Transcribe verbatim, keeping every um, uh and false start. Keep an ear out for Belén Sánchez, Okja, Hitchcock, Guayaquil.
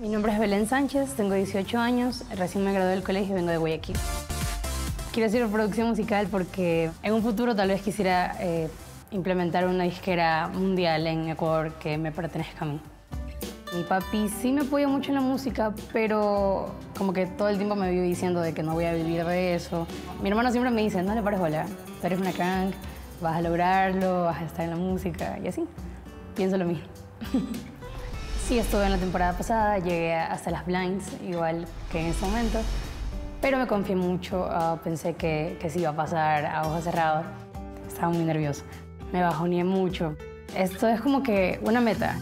Mi nombre es Belén Sánchez, tengo dieciocho años, recién me gradué del colegio y vengo de Guayaquil. Quiero hacer producción musical porque en un futuro tal vez quisiera eh, implementar una disquera mundial en Ecuador que me pertenezca a mí. Mi papi sí me apoya mucho en la música, pero como que todo el tiempo me vive diciendo de que no voy a vivir de eso. Mi hermano siempre me dice, no le pares bola, tú eres una crank, vas a lograrlo, vas a estar en la música, y así. Pienso lo mismo. Sí, estuve en la temporada pasada, llegué hasta las blinds, igual que en este momento, pero me confié mucho, uh, pensé que, que sí iba a pasar a ojos cerrados. Estaba muy nerviosa, me bajoneé mucho. Esto es como que una meta.